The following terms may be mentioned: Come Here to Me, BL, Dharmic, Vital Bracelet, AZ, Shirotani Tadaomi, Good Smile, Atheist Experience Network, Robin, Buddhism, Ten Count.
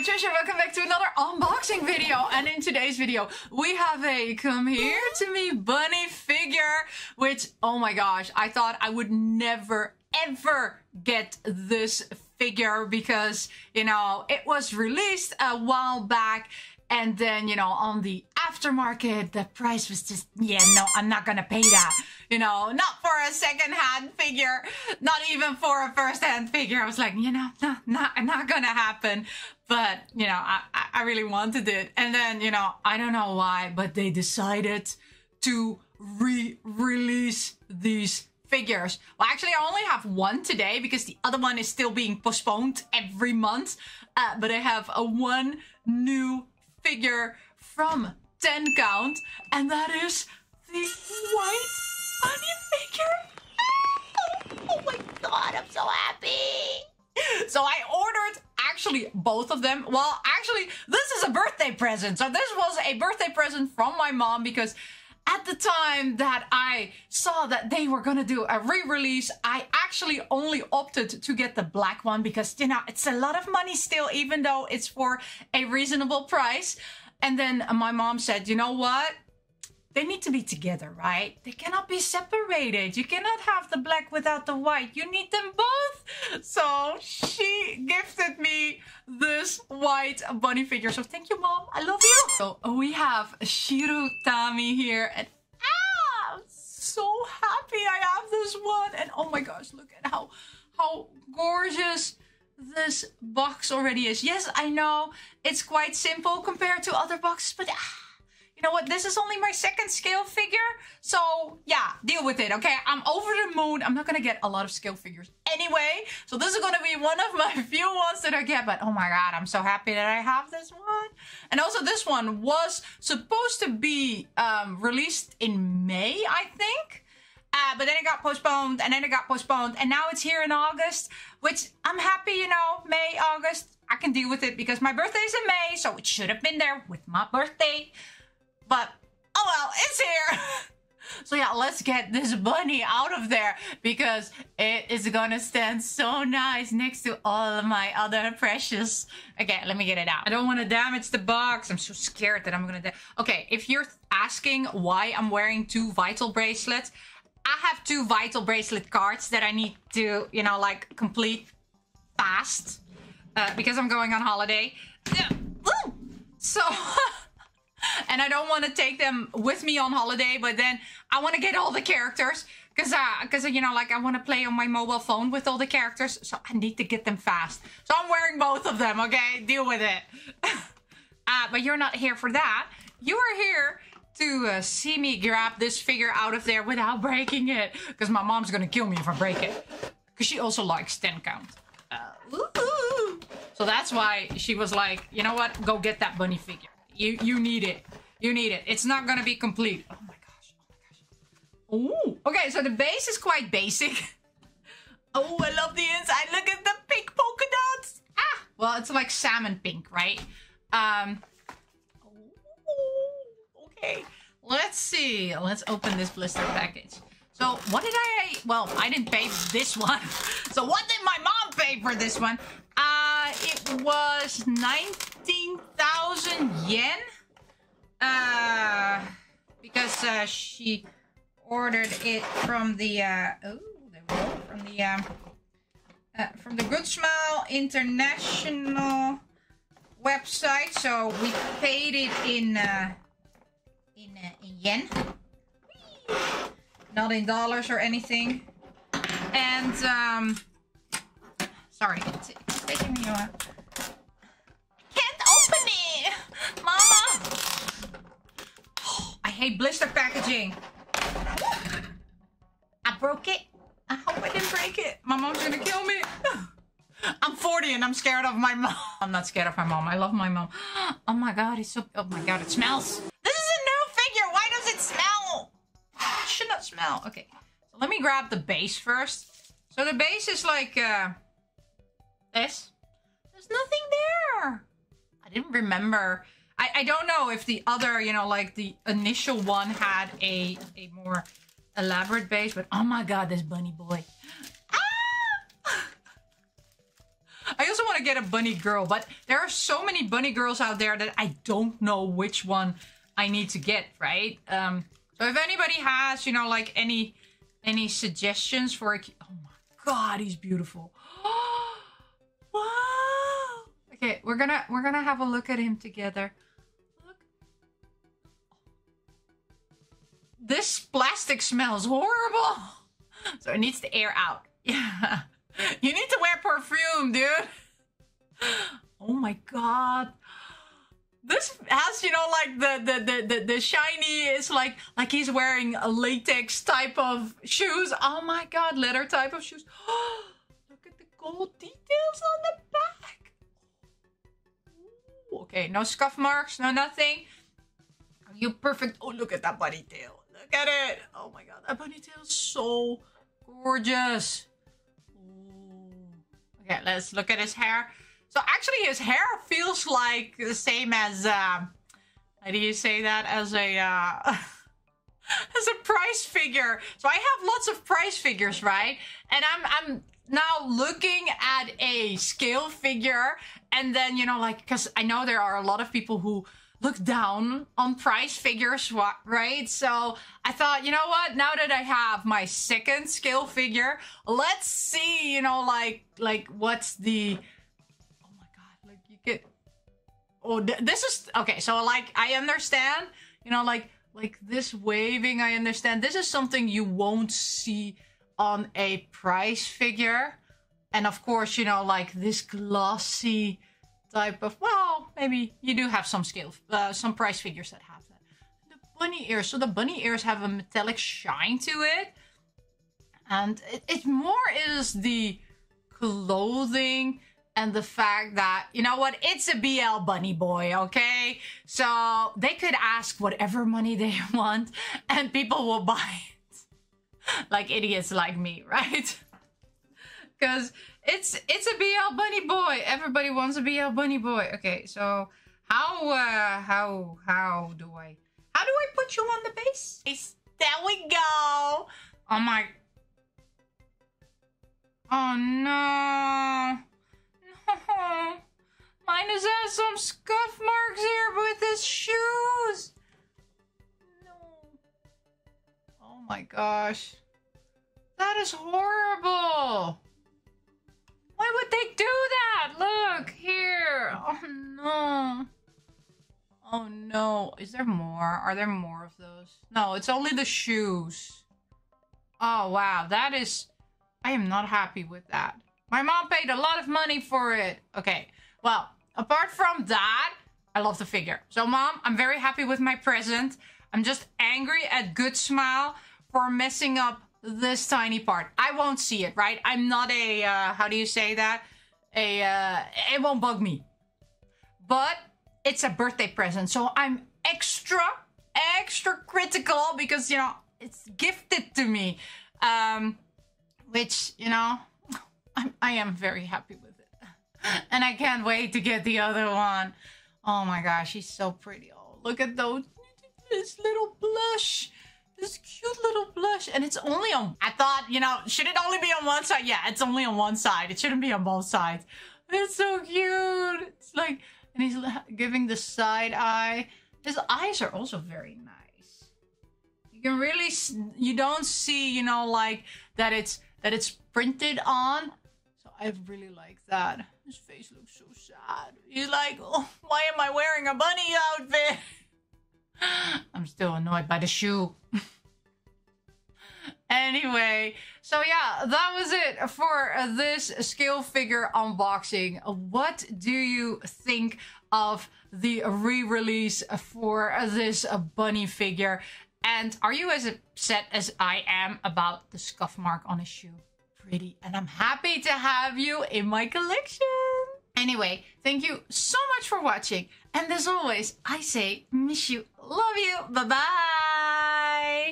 with Trisha, welcome back to another unboxing video. And in today's video we have a Come Here to Me bunny figure, which, oh my gosh, I thought I would never ever get this figure because, you know, it was released a while back. And then, you know, on the aftermarket, the price was just, yeah, no, I'm not gonna pay that. You know, not for a second-hand figure, not even for a first-hand figure. I was like, you know, not gonna happen. But, you know, I really wanted it. And then, you know, I don't know why, but they decided to re-release these figures. Well, actually, I only have one today because the other one is still being postponed every month. But I have one new figure from Ten Count, and that is the white bunny figure. Oh my god, I'm so happy. So I ordered actually both of them. Well, actually, this is a birthday present. So this was a birthday present from my mom, because at the time that I saw that they were gonna do a re-release, I actually only opted to get the black one because, you know, it's a lot of money still, even though it's for a reasonable price. And then my mom said, you know what? They need to be together, right? They cannot be separated. You cannot have the black without the white. You need them both. So she gifted me this white bunny figure. So thank you, Mom. I love you. So we have Shirotani here. And I'm so happy I have this one. And oh my gosh, look at how gorgeous this box already is. Yes, I know it's quite simple compared to other boxes, but you know what? This is only my second scale figure. So yeah, deal with it, okay? I'm over the moon. I'm not gonna get a lot of scale figures anyway. So this is gonna be one of my few ones that I get, but oh my God, I'm so happy that I have this one. And also this one was supposed to be released in May, I think. But then it got postponed, and then it got postponed, and now it's here in August, which I'm happy, you know, May, August, I can deal with it because my birthday is in May, so it should have been there with my birthday. But, oh well, it's here. So yeah, let's get this bunny out of there because it is gonna stand so nice next to all of my other precious. Okay, let me get it out. I don't want to damage the box. I'm so scared that I'm gonna okay, if you're asking why I'm wearing two Vital Bracelets, I have two Vital Bracelet cards that I need to, you know, like, complete fast. Because I'm going on holiday. So... and I don't want to take them with me on holiday, but then I want to get all the characters because you know, like, I want to play on my mobile phone with all the characters, so I need to get them fast. So I'm wearing both of them, okay? Deal with it. But you're not here for that. You are here to see me grab this figure out of there without breaking it, because my mom's gonna kill me if I break it, because she also likes 10 count. So that's why she was like, you know what? Go get that bunny figure. You need it. You need it. It's not gonna be complete. Oh my gosh. Oh my gosh. Ooh. Okay, so the base is quite basic. Oh, I love the inside. Look at the pink polka dots. Ah. Well, it's like salmon pink, right? Okay. Let's see. Let's open this blister package. So what did I? Well, I didn't pay for this one. So what did my mom pay for this one? It was 19,000 yen, because she ordered it from the from the Good Smile international website. So we paid it in yen, not in dollars or anything. And sorry, it's taking me a. Hey, blister packaging. I broke it. I hope I didn't break it. My mom's gonna kill me. I'm 40 and I'm scared of my mom. I'm not scared of my mom. I love my mom. Oh my god, it's so... oh my god, it smells. This is a new figure. Why does it smell? It should not smell. Okay, so let me grab the base first. So the base is like this. There's nothing there. I didn't remember. I don't know if the other, you know, like the initial one had a more elaborate base, but oh my god, this bunny boy. Ah! I also want to get a bunny girl, but there are so many bunny girls out there that I don't know which one I need to get, right? So if anybody has, you know, like any suggestions for a... Oh my god, he's beautiful. Wow. Okay, we're gonna have a look at him together. Look. This plastic smells horrible. So it needs to air out. Yeah. You need to wear perfume, dude. Oh my god. This has, you know, like the shiny, it's like he's wearing a latex type of shoes. Oh my god, leather type of shoes. Oh, look at the gold details on the back. Ooh, okay, no scuff marks, no nothing. Are you perfect? Oh, look at that bunnytail. Look at it. Oh my god, that bunnytail is so gorgeous. Ooh. Okay, let's look at his hair. So actually, his hair feels like the same as, how do you say that, as a, as a price figure. So I have lots of price figures, right? And I'm now looking at a scale figure, and then, you know, like, because I know there are a lot of people who look down on price figures, right? So I thought, you know what, now that I have my second scale figure, let's see, you know, like what's the... Oh, this is okay. So, like, I understand, you know, like this waving, I understand. This is something you won't see on a price figure. And of course, you know, like this glossy type of, well, maybe you do have some scale, some price figures that have that. The bunny ears. So the bunny ears have a metallic shine to it. And it more is the clothing. And the fact that, you know what, it's a BL bunny boy, okay? So they could ask whatever money they want and people will buy it. Like idiots like me, right? Because it's a BL bunny boy. Everybody wants a BL bunny boy. Okay, so how do I put you on the base? There we go. Oh my. Oh no. Mine has some scuff marks here with his shoes. No. Oh my gosh. That is horrible. Why would they do that? Look here. Oh no. Oh no. Is there more? Are there more of those? No, it's only the shoes. Oh wow. That is... I am not happy with that. My mom paid a lot of money for it. Okay, well, apart from that, I love the figure. So, Mom, I'm very happy with my present. I'm just angry at Good Smile for messing up this tiny part. I won't see it, right? I'm not a, how do you say that? It won't bug me. But it's a birthday present, so I'm extra critical because, you know, it's gifted to me. Which, you know... I am very happy with it. And I can't wait to get the other one. Oh my gosh, she's so pretty. Oh, look at those. This little blush. This cute little blush. And it's only on... I thought, you know, should it only be on one side? Yeah, it's only on one side. It shouldn't be on both sides. It's so cute. It's like... And he's giving the side eye. His eyes are also very nice. You can really... You don't see, you know, like, that it's printed on. I really like that. His face looks so sad. He's like, oh, why am I wearing a bunny outfit? I'm still annoyed by the shoe. Anyway, so yeah, that was it for this scale figure unboxing. What do you think of the re-release for this bunny figure? And are you as upset as I am about the scuff mark on his shoe? Pretty, and I'm happy to have you in my collection. Anyway, thank you so much for watching, and as always I say miss you, love you, bye bye.